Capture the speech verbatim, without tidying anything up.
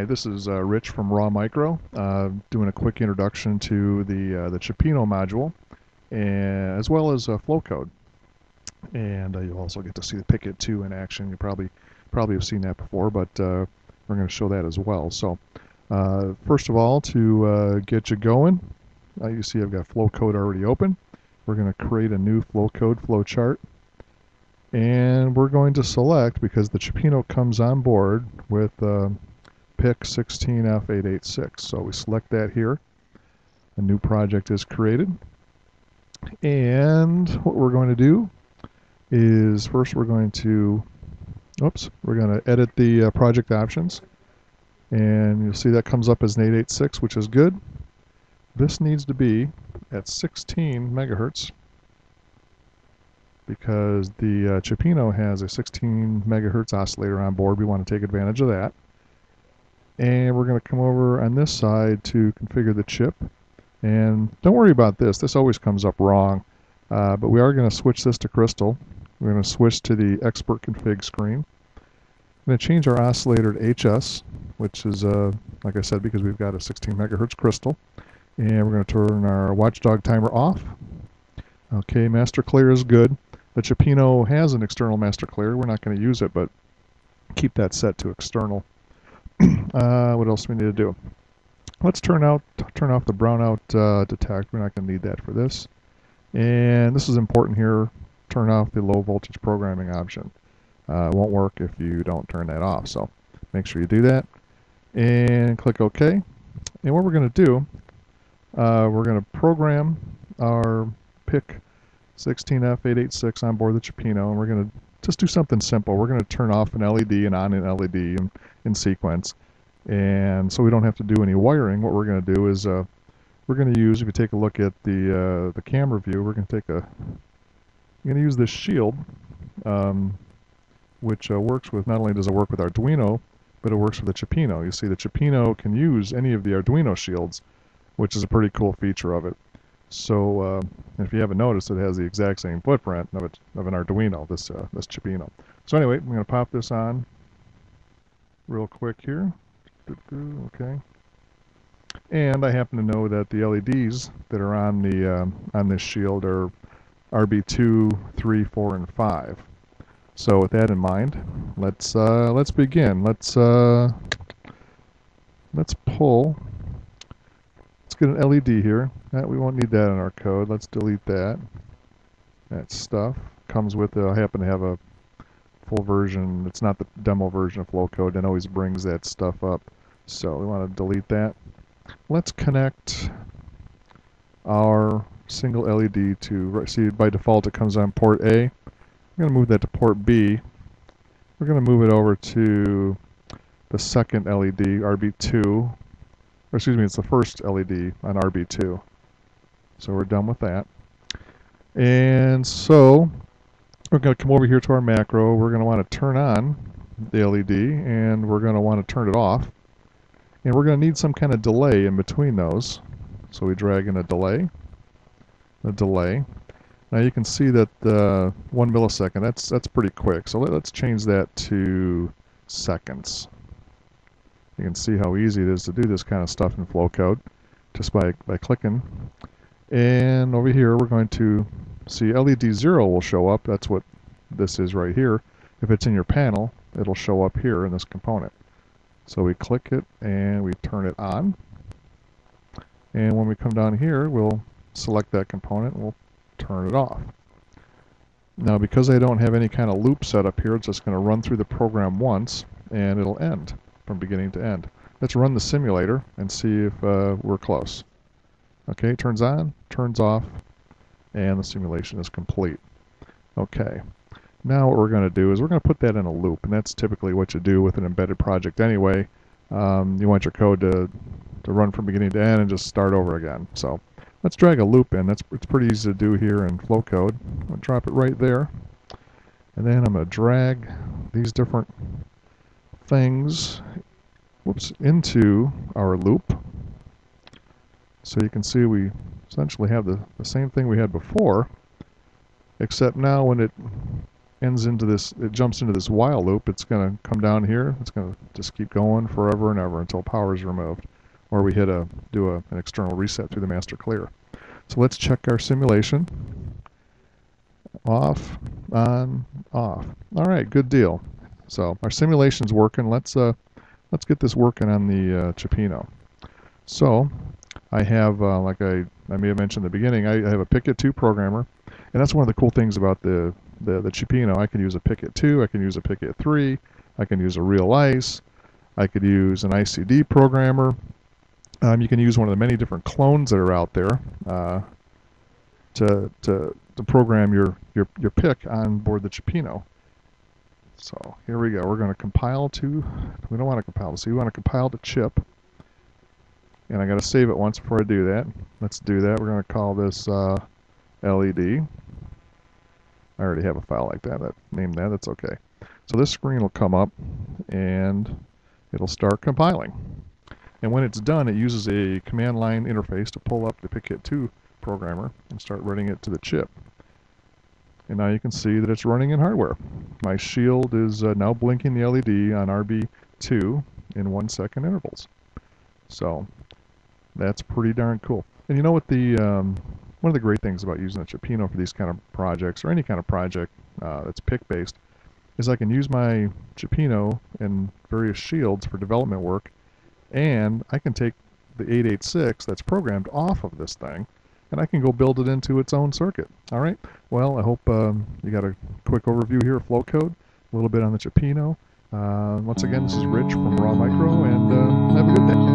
Hi, this is uh, Rich from Raw Micro, uh, doing a quick introduction to the uh, the Chipino module, and, as well as uh, Flowcode. And uh, you'll also get to see the PICkit two in action. You probably probably have seen that before, but uh, we're going to show that as well. So, uh, first of all, to uh, get you going, uh, you see I've got Flowcode already open. We're going to create a new Flowcode flowchart. And we're going to select, because the Chipino comes on board with uh, PIC sixteen F eight eighty-six. So we select that here. A new project is created. And what we're going to do is first we're going to, oops, we're going to edit the uh, project options. And you'll see that comes up as an eight eighty-six, which is good. This needs to be at sixteen megahertz. Because the uh, Chipino has a sixteen megahertz oscillator on board. We want to take advantage of that. And we're going to come over on this side to configure the chip. And don't worry about this. This always comes up wrong. Uh, but we are going to switch this to crystal. We're going to switch to the expert config screen. I'm going to change our oscillator to H S, which is, uh, like I said, because we've got a sixteen megahertz crystal. And we're going to turn our watchdog timer off. Okay, master clear is good. The Chipino has an external master clear. We're not going to use it, but keep that set to external. uh, what else do we need to do? Let's turn out, turn off the brownout uh, detect. We're not going to need that for this. And this is important here. Turn off the low voltage programming option. Uh, it won't work if you don't turn that off. So make sure you do that. And click OK. And what we're going to do, uh, we're going to program our PIC sixteen F eight eighty-six on board the Chipino, and we're going to just do something simple. We're going to turn off an L E D and on an L E D in, in sequence, and so we don't have to do any wiring. What we're going to do is uh, we're going to use, if you take a look at the uh, the camera view, we're going to take a, I'm going to use this shield, um, which uh, works with, not only does it work with Arduino, but it works with the Chipino. You see the Chipino can use any of the Arduino shields, which is a pretty cool feature of it. So uh, if you haven't noticed, it has the exact same footprint of, it, of an Arduino, this, uh, this Chipino. So anyway, I'm going to pop this on real quick here. Okay. And I happen to know that the L E Ds that are on, the, um, on this shield are R B two, three, four, and five. So with that in mind, let's, uh, let's begin. Let's, uh, let's pull. Get an L E D here. Uh, we won't need that in our code. Let's delete that. That stuff comes with it. I happen to have a full version. It's not the demo version of Flowcode, and always brings that stuff up. So we want to delete that. Let's connect our single L E D to, see, by default it comes on port A. I'm going to move that to port B. We're going to move it over to the second L E D, R B two. Or excuse me, it's the first L E D on R B two. So we're done with that. And so we're going to come over here to our macro. We're going to want to turn on the L E D, and we're going to want to turn it off. And we're going to need some kind of delay in between those. So we drag in a delay, a delay. Now you can see that uh, one millisecond, that's, that's pretty quick. So let, let's change that to seconds. You can see how easy it is to do this kind of stuff in Flowcode just by, by clicking. And over here we're going to see L E D zero will show up. That's what this is right here. If it's in your panel, it'll show up here in this component. So we click it and we turn it on. And when we come down here, we'll select that component and we'll turn it off. Now because I don't have any kind of loop set up here, it's just going to run through the program once and it'll end. From beginning to end. Let's run the simulator and see if uh, we're close. Okay, turns on, turns off, and the simulation is complete. Okay, now what we're going to do is we're going to put that in a loop, and that's typically what you do with an embedded project anyway. Um, you want your code to, to run from beginning to end and just start over again. So let's drag a loop in. That's, it's pretty easy to do here in Flowcode. I'm going to drop it right there, and then I'm going to drag these different things whoops, into our loop. So you can see we essentially have the, the same thing we had before, except now when it ends into this, it jumps into this while loop. It's going to come down here. It's going to just keep going forever and ever until power is removed, or we hit a do a, an external reset through the master clear. So let's check our simulation. Off, on, off. All right, good deal. So our simulation's working. Let's uh, let's get this working on the uh, Chipino. So I have, uh, like I, I may have mentioned at the beginning, I, I have a PICkit two programmer, and that's one of the cool things about the the, the Chipino. I can use a PICkit two, I can use a PICkit three, I can use a Real ICE, I could use an I C D programmer. Um, you can use one of the many different clones that are out there uh, to, to, to program your, your, your PIC on board the Chipino. So here we go. We're going to compile to, we don't want to compile to C, we want to compile to chip. And I got to save it once before I do that. Let's do that. We're going to call this uh, L E D. I already have a file like that. I named that. That's okay. So this screen will come up and it'll start compiling. And when it's done, it uses a command line interface to pull up the PICkit two programmer and start running it to the chip. And now you can see that it's running in hardware. My shield is uh, now blinking the L E D on R B two in one second intervals. So that's pretty darn cool. And you know what the um, one of the great things about using a Chipino for these kind of projects, or any kind of project uh, that's PIC based, is I can use my Chipino and various shields for development work. And I can take the eight eighty-six that's programmed off of this thing, and I can go build it into its own circuit. All right. Well, I hope um, you got a quick overview here of Flowcode, a little bit on the Chipino. Uh, once again, this is Rich from Raw Micro, and uh, have a good day.